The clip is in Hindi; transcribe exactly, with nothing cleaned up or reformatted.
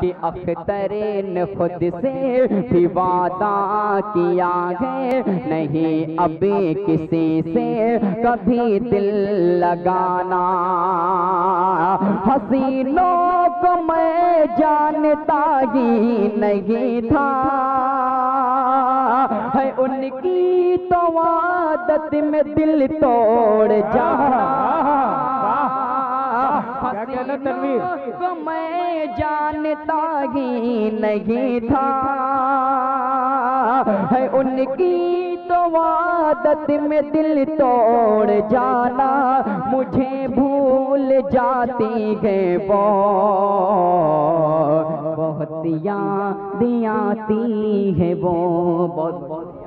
भी अख्तर ने खुद से भी वादा किया है, नहीं अभी किसी से कभी दिल लगाना। हसीनों को मैं जानता ही नहीं था, है उनकी तो आदत में दिल तोड़ जाना। तनवीर को मैं जानता ही नहीं था, है उनकी तो आदत में दिल तोड़ जाना। मुझे भूल जाती है वो बहुत याद आती है वो बहुत